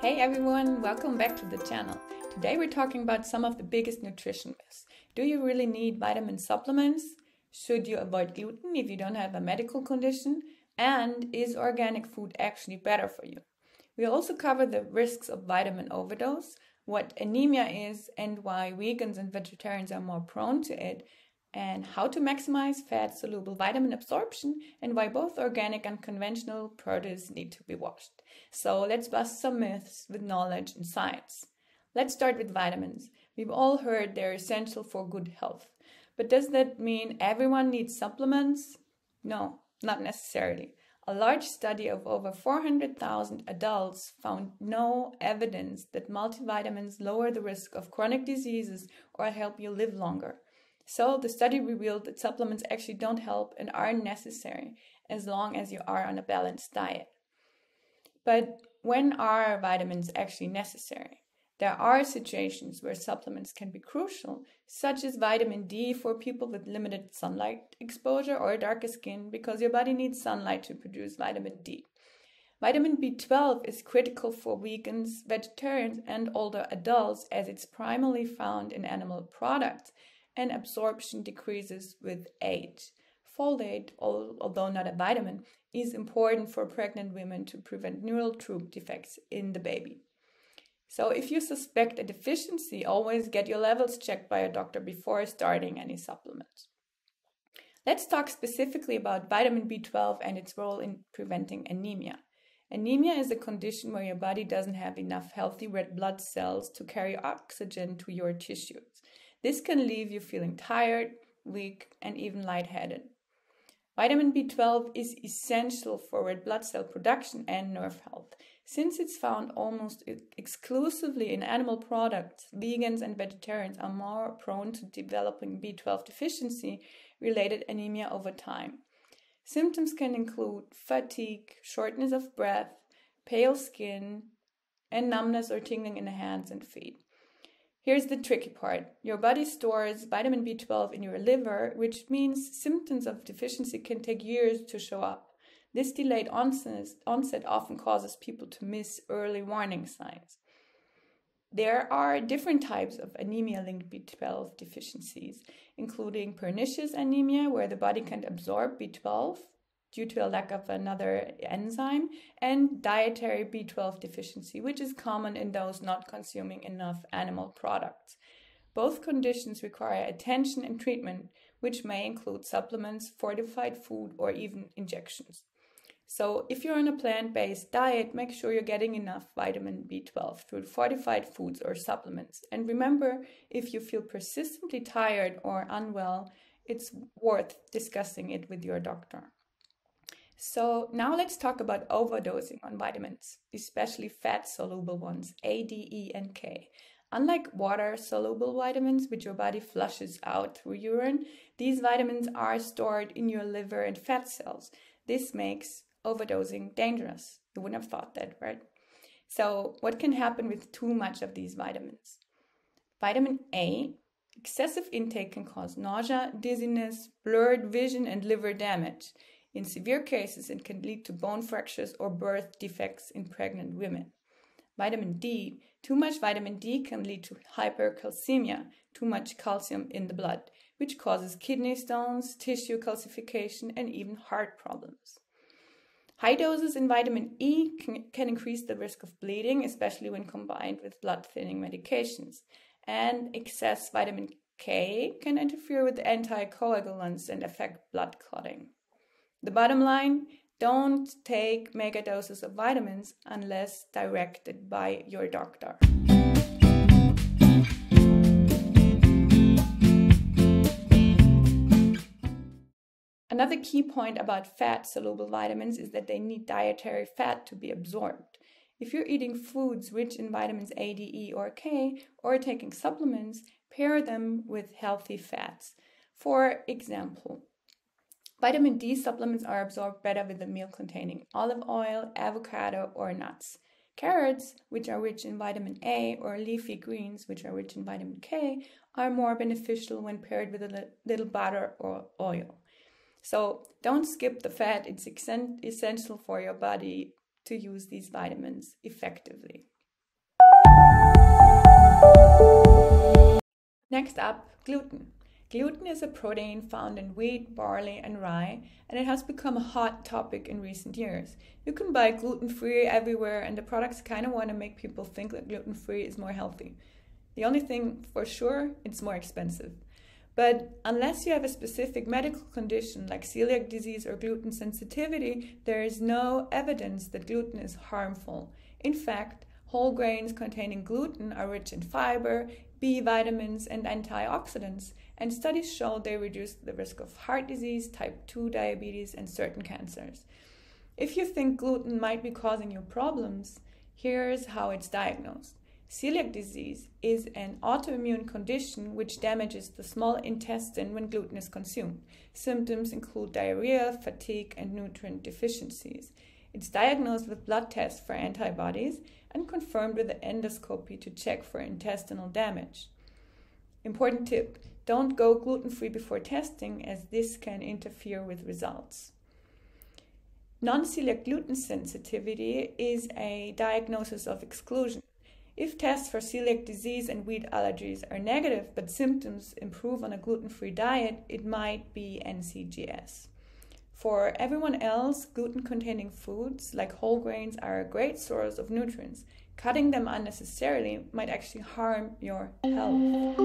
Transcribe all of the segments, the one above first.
Hey everyone, welcome back to the channel. Today we're talking about some of the biggest nutrition myths. Do you really need vitamin supplements? Should you avoid gluten if you don't have a medical condition? And is organic food actually better for you? We'll also cover the risks of vitamin overdose, what anemia is and why vegans and vegetarians are more prone to it, and how to maximize fat-soluble vitamin absorption and why both organic and conventional produce need to be washed. So let's bust some myths with knowledge and science. Let's start with vitamins. We've all heard they're essential for good health. But does that mean everyone needs supplements? No, not necessarily. A large study of over 400,000 adults found no evidence that multivitamins lower the risk of chronic diseases or help you live longer. So the study revealed that supplements actually don't help and aren't necessary as long as you are on a balanced diet. But when are vitamins actually necessary? There are situations where supplements can be crucial, such as vitamin D for people with limited sunlight exposure or darker skin, because your body needs sunlight to produce vitamin D. Vitamin B12 is critical for vegans, vegetarians, and older adults as it's primarily found in animal products, and absorption decreases with age. Folate, although not a vitamin, is important for pregnant women to prevent neural tube defects in the baby. So if you suspect a deficiency, always get your levels checked by a doctor before starting any supplements. Let's talk specifically about vitamin B12 and its role in preventing anemia. Anemia is a condition where your body doesn't have enough healthy red blood cells to carry oxygen to your tissues. This can leave you feeling tired, weak, and even lightheaded. Vitamin B12 is essential for red blood cell production and nerve health. Since it's found almost exclusively in animal products, vegans and vegetarians are more prone to developing B12 deficiency-related anemia over time. Symptoms can include fatigue, shortness of breath, pale skin, and numbness or tingling in the hands and feet. Here's the tricky part. Your body stores vitamin B12 in your liver, which means symptoms of deficiency can take years to show up. This delayed onset often causes people to miss early warning signs. There are different types of anemia-linked B12 deficiencies, including pernicious anemia, where the body can't absorb B12 due to a lack of another enzyme, and dietary B12 deficiency, which is common in those not consuming enough animal products. Both conditions require attention and treatment, which may include supplements, fortified food, or even injections. So if you're on a plant-based diet, make sure you're getting enough vitamin B12 through fortified foods or supplements. And remember, if you feel persistently tired or unwell, it's worth discussing it with your doctor. So now let's talk about overdosing on vitamins, especially fat-soluble ones, A, D, E, and K. Unlike water-soluble vitamins, which your body flushes out through urine, these vitamins are stored in your liver and fat cells. This makes overdosing dangerous. You wouldn't have thought that, right? So what can happen with too much of these vitamins? Vitamin A, excessive intake can cause nausea, dizziness, blurred vision, and liver damage. In severe cases, it can lead to bone fractures or birth defects in pregnant women. Vitamin D. Too much vitamin D can lead to hypercalcemia, too much calcium in the blood, which causes kidney stones, tissue calcification, and even heart problems. High doses in vitamin E can increase the risk of bleeding, especially when combined with blood-thinning medications. And excess vitamin K can interfere with anticoagulants and affect blood clotting. The bottom line, don't take mega doses of vitamins unless directed by your doctor. Another key point about fat-soluble vitamins is that they need dietary fat to be absorbed. If you're eating foods rich in vitamins A, D, E, or K, or taking supplements, pair them with healthy fats. For example, vitamin D supplements are absorbed better with a meal containing olive oil, avocado, or nuts. Carrots, which are rich in vitamin A, or leafy greens, which are rich in vitamin K, are more beneficial when paired with a little butter or oil. So don't skip the fat. It's essential for your body to use these vitamins effectively. Next up, gluten. Gluten is a protein found in wheat, barley, and rye, and it has become a hot topic in recent years. You can buy gluten-free everywhere, and the products kind of want to make people think that gluten-free is more healthy. The only thing for sure, it's more expensive. But unless you have a specific medical condition like celiac disease or gluten sensitivity, there is no evidence that gluten is harmful. In fact, whole grains containing gluten are rich in fiber, B vitamins, and antioxidants, and studies show they reduce the risk of heart disease, type 2 diabetes, and certain cancers. If you think gluten might be causing you problems, here's how it's diagnosed. Celiac disease is an autoimmune condition which damages the small intestine when gluten is consumed. Symptoms include diarrhea, fatigue, and nutrient deficiencies. It's diagnosed with blood tests for antibodies and confirmed with an endoscopy to check for intestinal damage. Important tip: don't go gluten-free before testing, as this can interfere with results. Non-celiac gluten sensitivity is a diagnosis of exclusion. If tests for celiac disease and wheat allergies are negative, but symptoms improve on a gluten-free diet, it might be NCGS. For everyone else, gluten-containing foods like whole grains are a great source of nutrients. Cutting them unnecessarily might actually harm your health.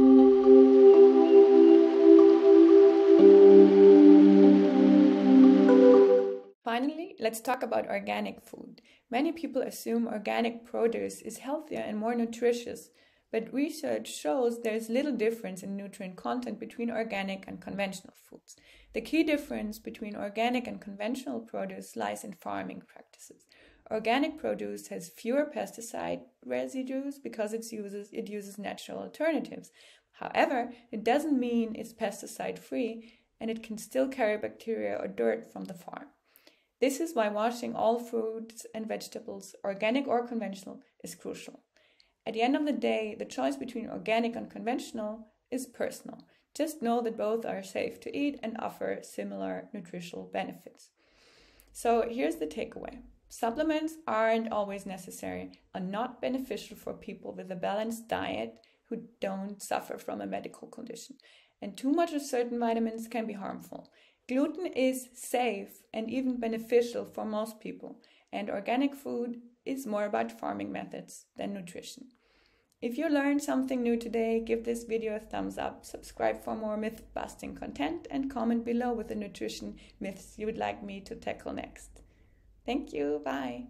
Finally, let's talk about organic food. Many people assume organic produce is healthier and more nutritious, but research shows there is little difference in nutrient content between organic and conventional foods. The key difference between organic and conventional produce lies in farming practices. Organic produce has fewer pesticide residues because it uses natural alternatives. However, it doesn't mean it's pesticide-free, and it can still carry bacteria or dirt from the farm. This is why washing all fruits and vegetables, organic or conventional, is crucial. At the end of the day, the choice between organic and conventional is personal. Just know that both are safe to eat and offer similar nutritional benefits. So here's the takeaway. Supplements aren't always necessary, are not beneficial for people with a balanced diet who don't suffer from a medical condition. And too much of certain vitamins can be harmful. Gluten is safe and even beneficial for most people, and organic food is more about farming methods than nutrition. If you learned something new today, give this video a thumbs up, subscribe for more myth-busting content, and comment below with the nutrition myths you would like me to tackle next. Thank you, bye!